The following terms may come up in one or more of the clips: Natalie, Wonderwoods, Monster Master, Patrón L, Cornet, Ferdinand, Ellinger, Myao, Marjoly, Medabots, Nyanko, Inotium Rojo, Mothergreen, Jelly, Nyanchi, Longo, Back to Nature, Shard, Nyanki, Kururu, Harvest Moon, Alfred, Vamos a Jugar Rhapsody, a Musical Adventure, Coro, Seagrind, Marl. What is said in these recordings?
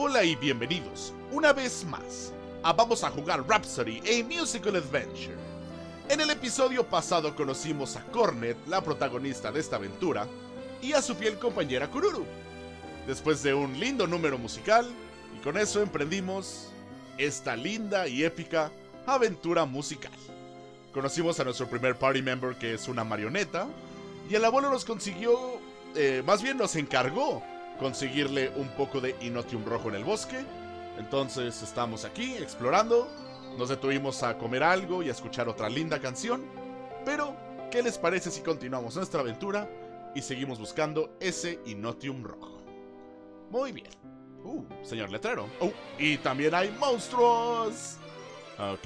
Hola y bienvenidos, una vez más, a Vamos a Jugar Rhapsody, a Musical Adventure. En el episodio pasado conocimos a Cornet, la protagonista de esta aventura, y a su fiel compañera Kururu. Después de un lindo número musical, y con eso emprendimos esta linda y épica aventura musical. Conocimos a nuestro primer party member, que es una marioneta, y el abuelo nos consiguió, más bien nos encargó, conseguirle un poco de Inotium Rojo en el bosque. Entonces estamos aquí explorando, nos detuvimos a comer algo y a escuchar otra linda canción. Pero, ¿qué les parece si continuamos nuestra aventura y seguimos buscando ese Inotium Rojo? Muy bien. Señor letrero. Y también hay monstruos. Ok,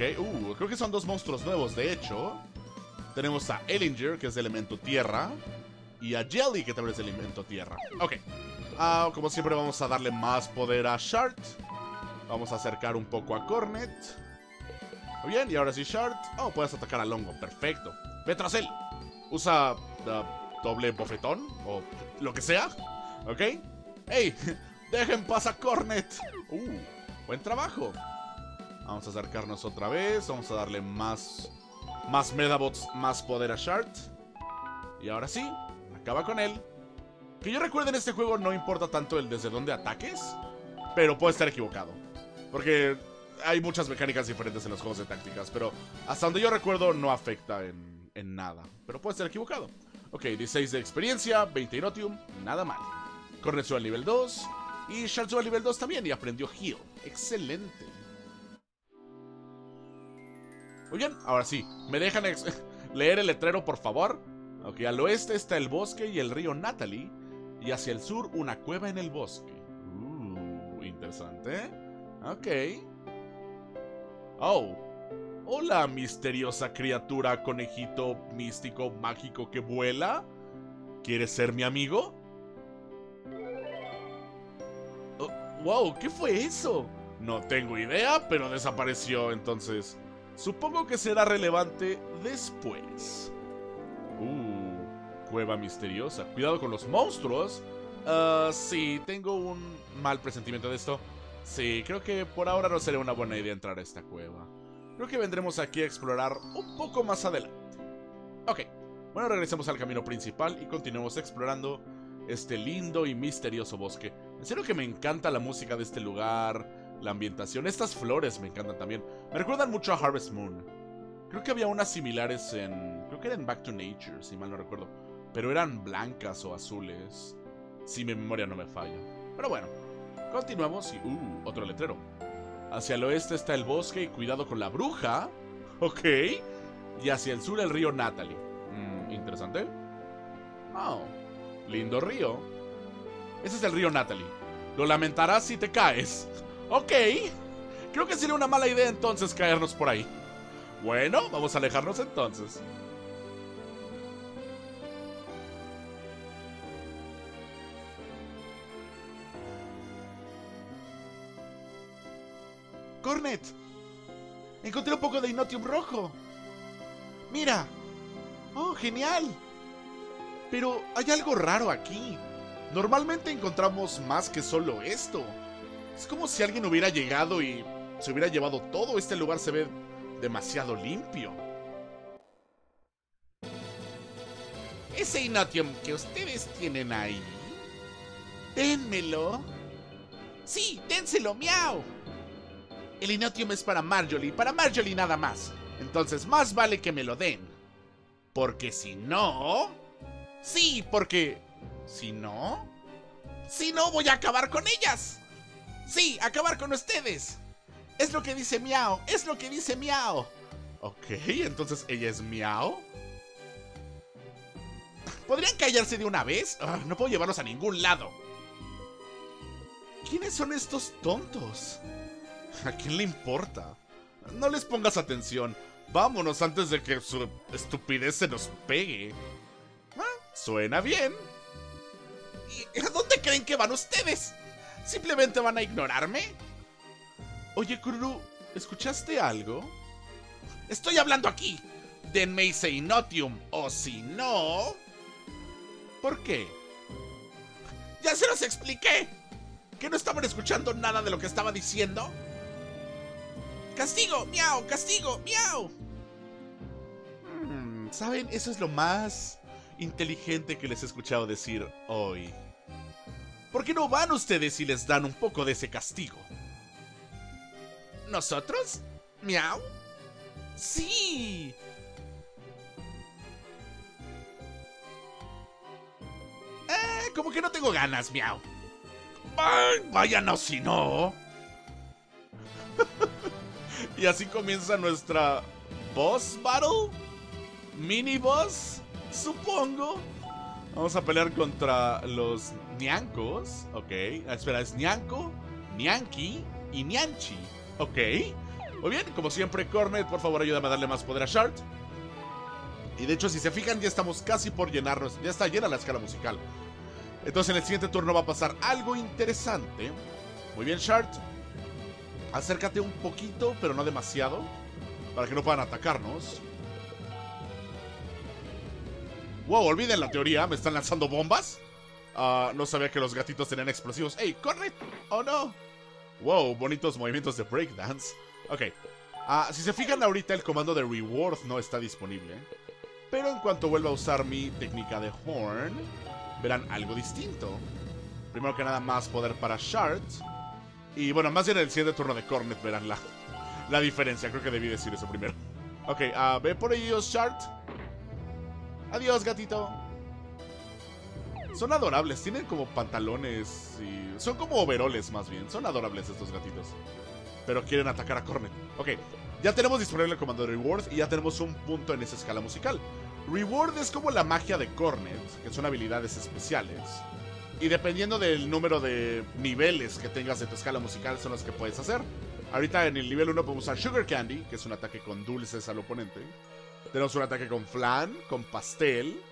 creo que son dos monstruos nuevos, de hecho. Tenemos a Ellinger, que es de elemento tierra, y a Jelly, que también es de elemento tierra. Ok. Como siempre vamos a darle más poder a Shard. Vamos a acercar un poco a Cornet. Muy bien, y ahora sí Shard. Puedes atacar a Longo, perfecto. Ve tras él. Usa doble bofetón o lo que sea. Ok. ¡Ey! ¡Dejen pasar a Cornet! Buen trabajo. Vamos a acercarnos otra vez. Vamos a darle más medabots, más poder a Shard. Y ahora sí, acaba con él. Que yo recuerde, en este juego no importa tanto el desde dónde ataques, pero puede estar equivocado, porque hay muchas mecánicas diferentes en los juegos de tácticas, pero hasta donde yo recuerdo no afecta en nada, pero puede estar equivocado. Ok, 16 de experiencia, 20 Inotium, nada mal. Cornet sube al nivel 2 y Shard sube al nivel 2 también y aprendió Heal. Excelente. Muy bien, ahora sí, ¿me dejan leer el letrero, por favor? Ok, al oeste está el bosque y el río Natalie, y hacia el sur, una cueva en el bosque. Interesante. Ok. Hola, misteriosa criatura, conejito místico, mágico que vuela. ¿Quieres ser mi amigo? Wow, ¿qué fue eso? No tengo idea, pero desapareció, entonces supongo que será relevante después. Cueva misteriosa. Cuidado con los monstruos. Sí, tengo un mal presentimiento de esto. Sí, creo que por ahora no sería una buena idea entrar a esta cueva. Creo que vendremos aquí a explorar un poco más adelante. Ok, bueno, regresemos al camino principal y continuemos explorando este lindo y misterioso bosque. En serio que me encanta la música de este lugar, la ambientación. Estas flores me encantan también. Me recuerdan mucho a Harvest Moon. Creo que había unas similares en... creo que era en Back to Nature, si mal no recuerdo. Pero eran blancas o azules, si mi memoria no me falla. Pero bueno, continuamos y... otro letrero. Hacia el oeste está el bosque y cuidado con la bruja. Ok. Y hacia el sur el río Natalie. Interesante. Lindo río. Ese es el río Natalie. Lo lamentarás si te caes. Ok. Creo que sería una mala idea entonces caernos por ahí. Bueno, vamos a alejarnos entonces. Cornet, encontré un poco de Inotium Rojo. Mira. Genial. Pero hay algo raro aquí. Normalmente encontramos más que solo esto. Es como si alguien hubiera llegado y se hubiera llevado todo. Este lugar se ve demasiado limpio. Ese Inotium que ustedes tienen ahí, dénmelo. Sí, dénselo, Myao. El Inotium es para Marjoly nada más. Entonces más vale que me lo den. Porque si no... Sí, porque... ¿Si no? Si no, voy a acabar con ellas. Sí, acabar con ustedes. Es lo que dice Myao, es lo que dice Myao. Ok, entonces ella es Myao. ¿Podrían callarse de una vez? No puedo llevarlos a ningún lado. ¿Quiénes son estos tontos? ¿A quién le importa? No les pongas atención. Vámonos antes de que su estupidez se nos pegue. Suena bien. ¿Y a dónde creen que van ustedes? ¿Simplemente van a ignorarme? Oye, Kururu, ¿escuchaste algo? ¡Estoy hablando aquí! Denme ese Inotium, o si no... ¿Por qué? ¡Ya se los expliqué! ¿Que no estaban escuchando nada de lo que estaba diciendo? ¡Castigo! ¡Miau! ¡Castigo! ¡Miau! ¿Saben? Eso es lo más inteligente que les he escuchado decir hoy. ¿Por qué no van ustedes y les dan un poco de ese castigo? ¿Nosotros? ¿Miau? ¡Sí! Como que no tengo ganas, Myao. Váyanos si no. Y así comienza nuestra boss battle, mini boss, supongo. Vamos a pelear contra los Nyankos. Ok, espera, es Nyanko, Nyanki y Nyanchi. Ok, muy bien, como siempre, Cornet, por favor ayúdame a darle más poder a Shard. Y de hecho, si se fijan, ya estamos casi por llenarnos. Ya está llena la escala musical. Entonces en el siguiente turno va a pasar algo interesante. Muy bien, Shard. Acércate un poquito, pero no demasiado, para que no puedan atacarnos. Wow, olviden la teoría, me están lanzando bombas. No sabía que los gatitos tenían explosivos. ¡Ey, corre! ¡Oh, no! Wow, bonitos movimientos de breakdance. Ok, si se fijan ahorita el comando de reward no está disponible. Pero en cuanto vuelva a usar mi técnica de horn, verán algo distinto. Primero que nada, más poder para Shard. Y bueno, más bien en el siguiente turno de Cornet verán la diferencia. Creo que debí decir eso primero. Ok, ve por ellos, Shard. Adiós, gatito. Son adorables, tienen como pantalones y... son como overoles más bien. Son adorables estos gatitos, pero quieren atacar a Cornet. Ok, ya tenemos disponible el comando de Reward y ya tenemos un punto en esa escala musical. Reward es como la magia de Cornet, que son habilidades especiales. Y dependiendo del número de niveles que tengas de tu escala musical, son los que puedes hacer. Ahorita en el nivel 1 podemos usar Sugar Candy, que es un ataque con dulces al oponente. Tenemos un ataque con flan, con pastel,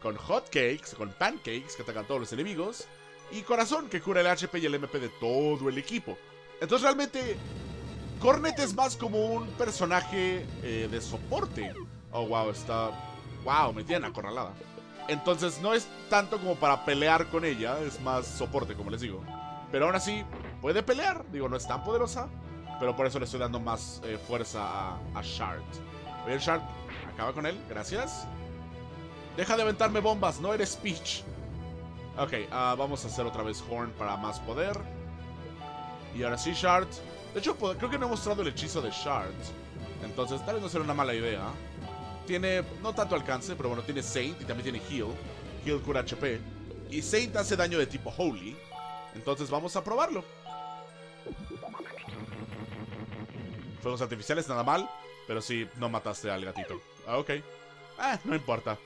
con hotcakes, con pancakes, que atacan a todos los enemigos. Y corazón, que cura el HP y el MP de todo el equipo. Entonces realmente Cornet es más como un personaje de soporte. Oh, wow, está... wow, me tienen acorralada. Entonces no es tanto como para pelear con ella, es más soporte, como les digo. Pero aún así, puede pelear. Digo, no es tan poderosa, pero por eso le estoy dando más fuerza a Shard. Oye, Shard, acaba con él, gracias. Deja de aventarme bombas, no eres Peach. Ok, vamos a hacer otra vez Horn para más poder. Y ahora sí, Shard. De hecho, creo que no he mostrado el hechizo de Shard, entonces tal vez no será una mala idea. Tiene no tanto alcance, pero bueno, tiene Saint y también tiene Heal. Heal cura HP. Y Saint hace daño de tipo Holy. Entonces vamos a probarlo. Fuegos artificiales, nada mal. Pero sí, no mataste al gatito. Ah, ok. No importa.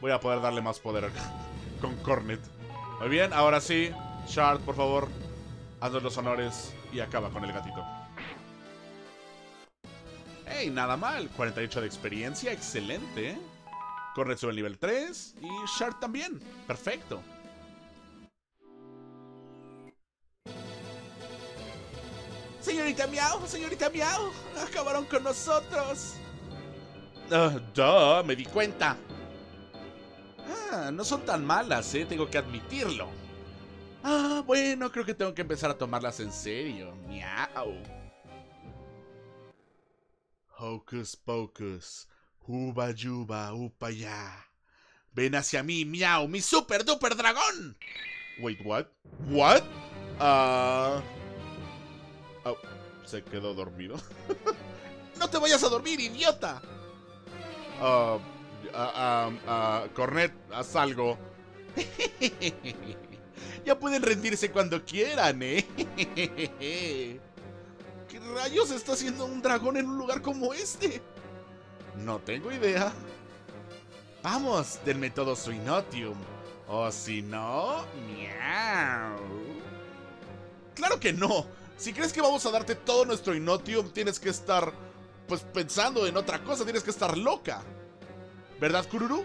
Voy a poder darle más poder con Cornet. Muy bien, ahora sí. Shard, por favor, haznos los honores y acaba con el gatito. ¡Ey! Nada mal, 48 de experiencia, excelente. Cornet sube el nivel 3 y Shard también, perfecto. ¡Señorita Myao! ¡Señorita Myao! ¡Acabaron con nosotros! ¡Me di cuenta! No son tan malas, tengo que admitirlo. Bueno, creo que tengo que empezar a tomarlas en serio. Myao. Hocus pocus, uba yuba, upa ya. Ven hacia mí, Myao, mi super duper dragón. Wait, what? What? Oh, se quedó dormido. No te vayas a dormir, idiota. Cornet, haz algo. Ya pueden rendirse cuando quieran, ¿Qué rayos está haciendo un dragón en un lugar como este? No tengo idea. Vamos, denme todo su Inotium. O si no, Myao. Claro que no. Si crees que vamos a darte todo nuestro Inotium, tienes que estar, pues, pensando en otra cosa. Tienes que estar loca, ¿verdad, Kururu?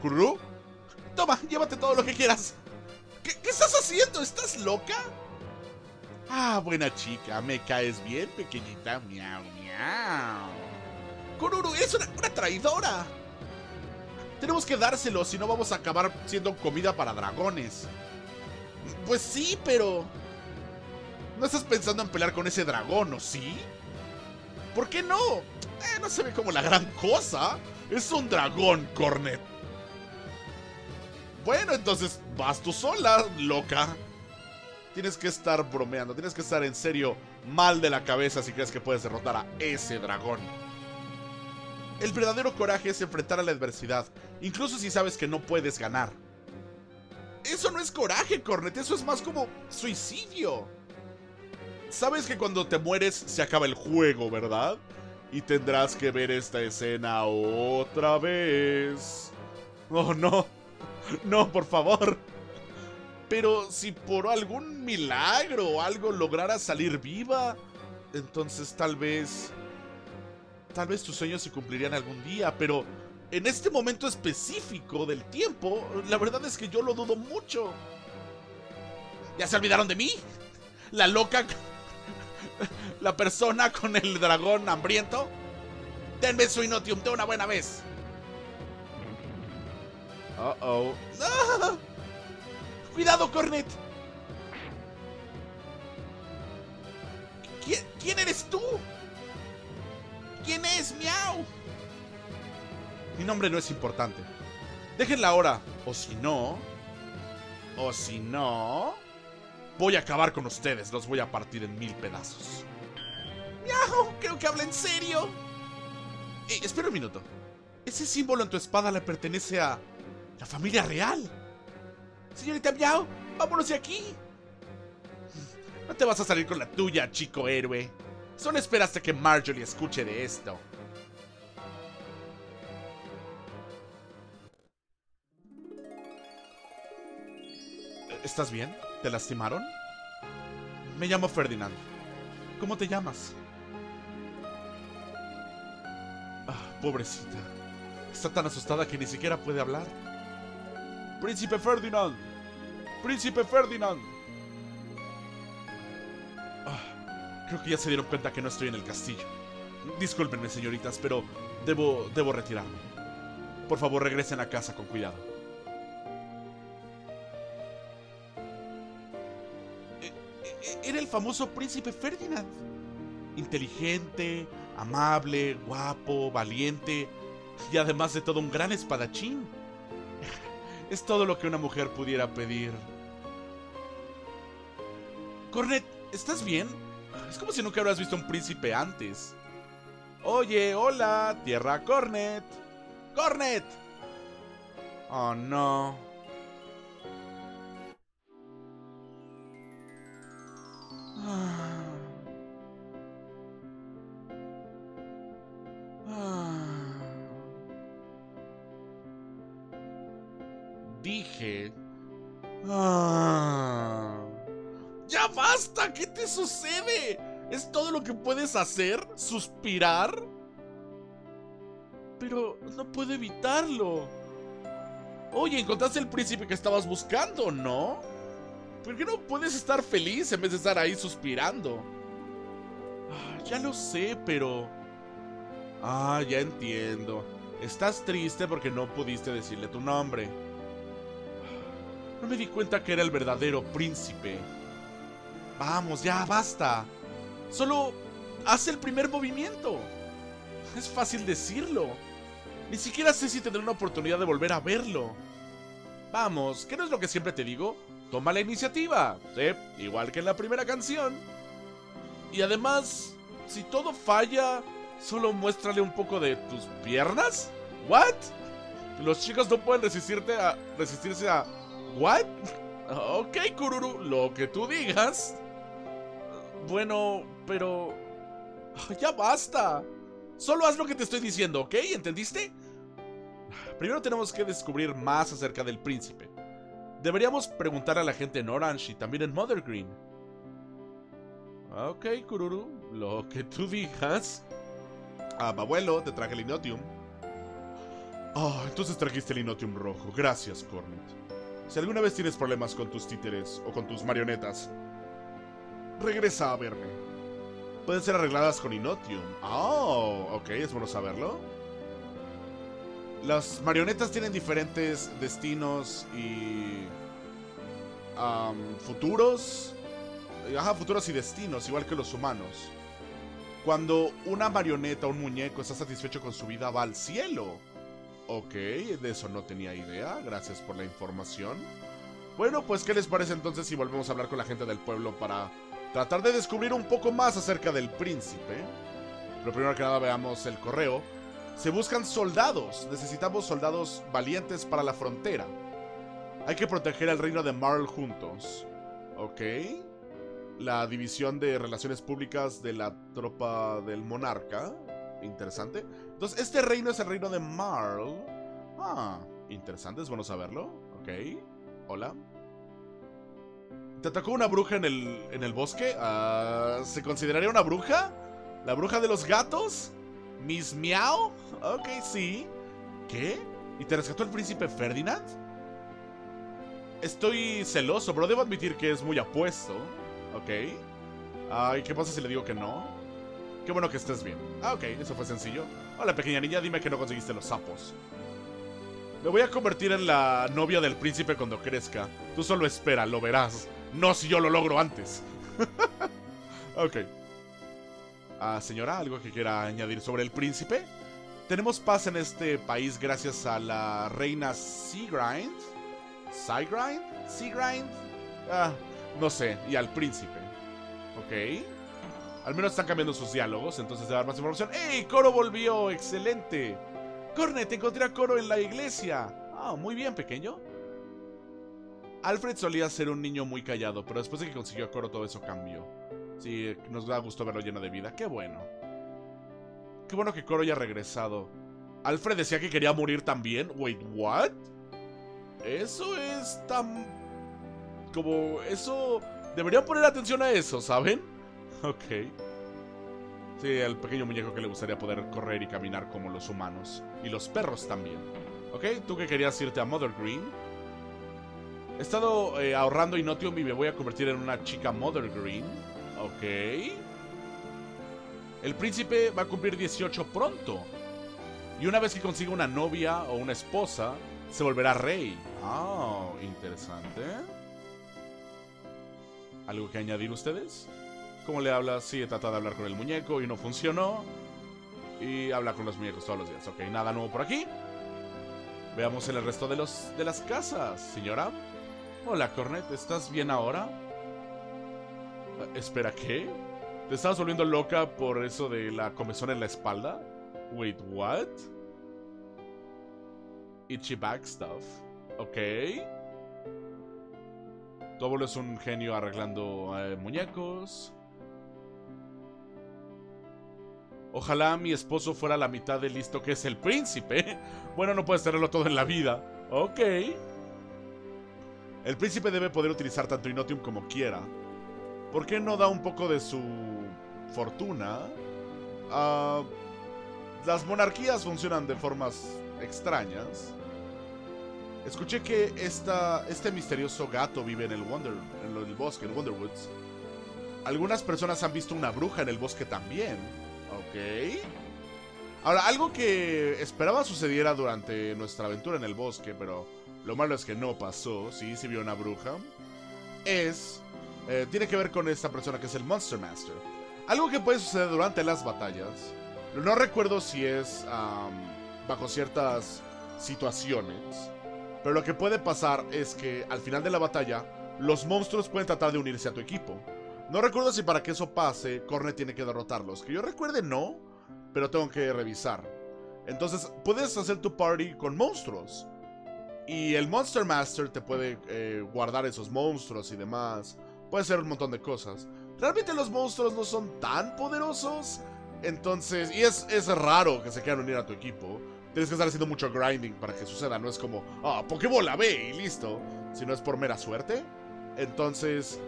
¿Kururu? Toma, llévate todo lo que quieras. ¿Qué estás haciendo? ¿Estás loca? Buena chica, me caes bien, pequeñita. Myao, Myao. Kururu, eres una traidora. Tenemos que dárselo, si no vamos a acabar siendo comida para dragones. Pues sí, pero... ¿No estás pensando en pelear con ese dragón, o sí? ¿Por qué no? No se ve como la gran cosa. Es un dragón, Cornet. Bueno, entonces vas tú sola, loca. Tienes que estar bromeando, tienes que estar en serio mal de la cabeza si crees que puedes derrotar a ese dragón. El verdadero coraje es enfrentar a la adversidad, incluso si sabes que no puedes ganar. Eso no es coraje, Cornet, eso es más como suicidio. Sabes que cuando te mueres se acaba el juego, ¿verdad? Y tendrás que ver esta escena otra vez. Oh, no. No, por favor. Pero si por algún milagro o algo lograras salir viva, entonces tal vez tus sueños se cumplirían algún día, pero en este momento específico del tiempo, la verdad es que yo lo dudo mucho. ¿Ya se olvidaron de mí? La loca... la persona con el dragón hambriento. Denme su Inotium de una buena vez. Uh-oh. ¡Ah! ¡Cuidado, Cornet! ¿Quién eres tú? ¿Quién es, Myao? Mi nombre no es importante. Déjenla ahora. O si no... voy a acabar con ustedes. Los voy a partir en 1000 pedazos. ¡Myao! Creo que habla en serio. Espera un minuto. Ese símbolo en tu espada le pertenece a... la familia real. Señorita Myao, vámonos de aquí. No te vas a salir con la tuya, chico héroe. Solo espera hasta que Marjoly escuche de esto. ¿Estás bien? ¿Te lastimaron? Me llamo Ferdinand. ¿Cómo te llamas? Ah, pobrecita. Está tan asustada que ni siquiera puede hablar. ¡Príncipe Ferdinand! ¡Príncipe Ferdinand! Ah, creo que ya se dieron cuenta que no estoy en el castillo. Discúlpenme, señoritas, pero debo retirarme. Por favor, regresen a casa con cuidado. Era el famoso príncipe Ferdinand. Inteligente, amable, guapo, valiente y además de todo un gran espadachín. Es todo lo que una mujer pudiera pedir. Cornet, ¿estás bien? Es como si nunca hubieras visto a un príncipe antes. Oye, hola, tierra Cornet. ¡Cornet! Oh, no. ¡Ya basta! ¿Qué te sucede? ¿Es todo lo que puedes hacer? ¿Suspirar? Pero no puedo evitarlo. Oye, encontraste el príncipe que estabas buscando, ¿no? ¿Por qué no puedes estar feliz en vez de estar ahí suspirando? Ya lo sé, pero... ah, ya entiendo. Estás triste porque no pudiste decirle tu nombre. No me di cuenta que era el verdadero príncipe. Vamos, ya, basta. Solo haz el primer movimiento. Es fácil decirlo. Ni siquiera sé si tendré una oportunidad de volver a verlo. Vamos, ¿qué no es lo que siempre te digo? Toma la iniciativa. Sí, igual que en la primera canción. Y además, si todo falla, solo muéstrale un poco de tus piernas. ¿What? Los chicos no pueden resistirse a... ¿What? Ok, Kururu, lo que tú digas. Bueno, pero... ¡ya basta! Solo haz lo que te estoy diciendo, ¿ok? ¿Entendiste? Primero tenemos que descubrir más acerca del príncipe. Deberíamos preguntar a la gente en Orange y también en Mothergreen. Ok, Kururu, lo que tú digas. Ah, abuelo, te traje el Inotium. Oh, entonces trajiste el Inotium rojo. Gracias, Cornet. Si alguna vez tienes problemas con tus títeres o con tus marionetas, regresa a verme. Pueden ser arregladas con Inotium. Oh, ok, es bueno saberlo. Las marionetas tienen diferentes destinos y... futuros. Ajá, futuros y destinos, igual que los humanos. Cuando una marioneta o un muñeco está satisfecho con su vida, va al cielo. Ok, de eso no tenía idea. Gracias por la información. Bueno, pues ¿qué les parece entonces si volvemos a hablar con la gente del pueblo para tratar de descubrir un poco más acerca del príncipe? Pero primero que nada veamos el correo. Se buscan soldados. Necesitamos soldados valientes para la frontera. Hay que proteger el reino de Marl juntos. Ok. La división de relaciones públicas de la tropa del monarca. Interesante. Entonces, este reino es el reino de Marl. Ah, interesante, es bueno saberlo. Ok. Hola. ¿Te atacó una bruja en el bosque? ¿Se consideraría una bruja? ¿La bruja de los gatos? ¿Miss Myao? Ok, sí. ¿Qué? ¿Y te rescató el príncipe Ferdinand? Estoy celoso, pero debo admitir que es muy apuesto. Ok. Ay, ¿qué pasa si le digo que no? Qué bueno que estés bien. Ah, ok, eso fue sencillo. Hola, pequeña niña, dime que no conseguiste los sapos. Me voy a convertir en la novia del príncipe cuando crezca. Tú solo espera, lo verás. No si yo lo logro antes. Ok. Ah, señora, ¿algo que quiera añadir sobre el príncipe? Tenemos paz en este país gracias a la reina Seagrind. ¿Seagrind? ¿Seagrind? Ah, no sé. Y al príncipe. Ok. Al menos están cambiando sus diálogos, entonces debe haber más información. ¡Ey! ¡Coro volvió! ¡Excelente! Cornet, encontré a Coro en la iglesia. Ah, muy bien, pequeño. Alfred solía ser un niño muy callado, pero después de que consiguió a Coro todo eso cambió. Sí, nos da gusto verlo lleno de vida. ¡Qué bueno! Qué bueno que Coro haya regresado. Alfred decía que quería morir también. Wait, what? Eso es tan... como... eso... deberían poner atención a eso, ¿saben? Ok. Sí, el pequeño muñeco que le gustaría poder correr y caminar como los humanos. Y los perros también. Ok, tú que querías irte a Mothergreen. He estado ahorrando Inotium y me voy a convertir en una chica Mothergreen. Ok. El príncipe va a cumplir 18 pronto. Y una vez que consiga una novia o una esposa, se volverá rey. Ah, interesante. ¿Algo que añadir ustedes? ¿Cómo le habla? Sí, trata de hablar con el muñeco y no funcionó. Y habla con los muñecos todos los días. Ok, nada nuevo por aquí. Veamos el resto de las casas, señora. Hola, Cornet, ¿estás bien ahora? ¿Espera qué? ¿Te estabas volviendo loca por eso de la comezón en la espalda? Wait, what? Itchy back stuff. Ok. Tu abuelo es un genio arreglando muñecos. Ojalá mi esposo fuera la mitad de listo que es el príncipe. Bueno, no puedes tenerlo todo en la vida. Ok. El príncipe debe poder utilizar tanto Inotium como quiera. ¿Por qué no da un poco de su fortuna? Las monarquías funcionan de formas extrañas. Escuché que este misterioso gato vive en el bosque, en Wonderwoods. Algunas personas han visto una bruja en el bosque también. Ok. Ahora, algo que esperaba sucediera durante nuestra aventura en el bosque, pero lo malo es que no pasó, sí, sí vio una bruja, es... tiene que ver con esta persona que es el Monster Master. Algo que puede suceder durante las batallas. No recuerdo si es bajo ciertas situaciones, pero lo que puede pasar es que al final de la batalla los monstruos pueden tratar de unirse a tu equipo. No recuerdo si para que eso pase Cornet tiene que derrotarlos. Que yo recuerde no, pero tengo que revisar. Entonces puedes hacer tu party con monstruos y el Monster Master te puede guardar esos monstruos y demás. Puede ser un montón de cosas. Realmente los monstruos no son tan poderosos. Entonces, y es raro que se quieran unir a tu equipo. Tienes que estar haciendo mucho grinding para que suceda. No es como, ah, Pokébola, ve y listo. Si no es por mera suerte. Entonces,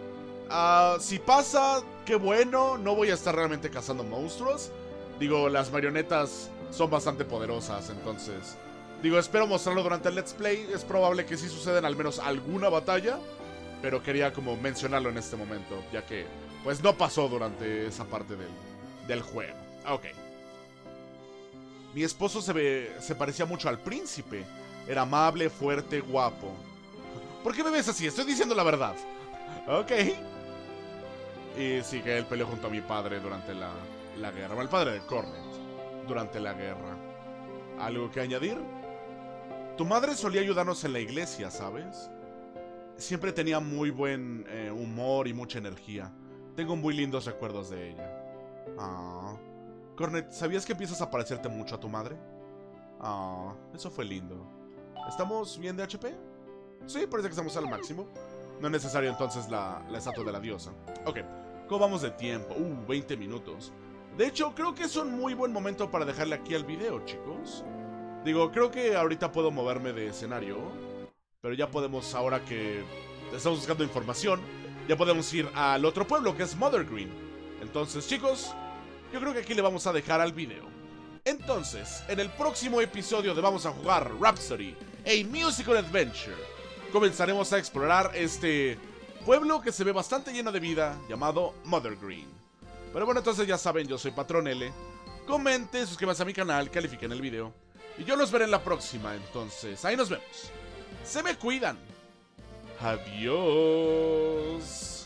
si pasa, qué bueno. No voy a estar realmente cazando monstruos. Digo, las marionetas son bastante poderosas. Entonces, digo, espero mostrarlo durante el Let's Play. Es probable que sí sucedan al menos alguna batalla. Pero quería como mencionarlo en este momento, ya que pues no pasó durante esa parte del juego. Ok. Mi esposo se parecía mucho al príncipe. Era amable, fuerte, guapo. ¿Por qué me ves así? Estoy diciendo la verdad. Ok. Y sí, que él peleó junto a mi padre durante la guerra. Bueno, el padre de Cornet. Durante la guerra. ¿Algo que añadir? Tu madre solía ayudarnos en la iglesia, ¿sabes? Siempre tenía muy buen humor y mucha energía. Tengo muy lindos recuerdos de ella. Ah. Cornet, ¿sabías que empiezas a parecerte mucho a tu madre? Ah, eso fue lindo. ¿Estamos bien de HP? Sí, parece que estamos al máximo. No es necesario entonces la estatua de la diosa. Ok, ¿cómo vamos de tiempo? 20 minutos. De hecho, creo que es un muy buen momento para dejarle aquí al video, chicos. Digo, creo que ahorita puedo moverme de escenario. Pero ya podemos, ahora que estamos buscando información, ya podemos ir al otro pueblo, que es Mothergreen. Entonces, chicos, yo creo que aquí le vamos a dejar al video. Entonces, en el próximo episodio de Vamos a Jugar Rhapsody, a Musical Adventure, comenzaremos a explorar este pueblo que se ve bastante lleno de vida, llamado Mothergreen. Pero bueno, entonces ya saben, yo soy Patrón L. Comenten, suscríbanse a mi canal, califiquen el video. Y yo los veré en la próxima, entonces, ahí nos vemos. Se me cuidan. Adiós.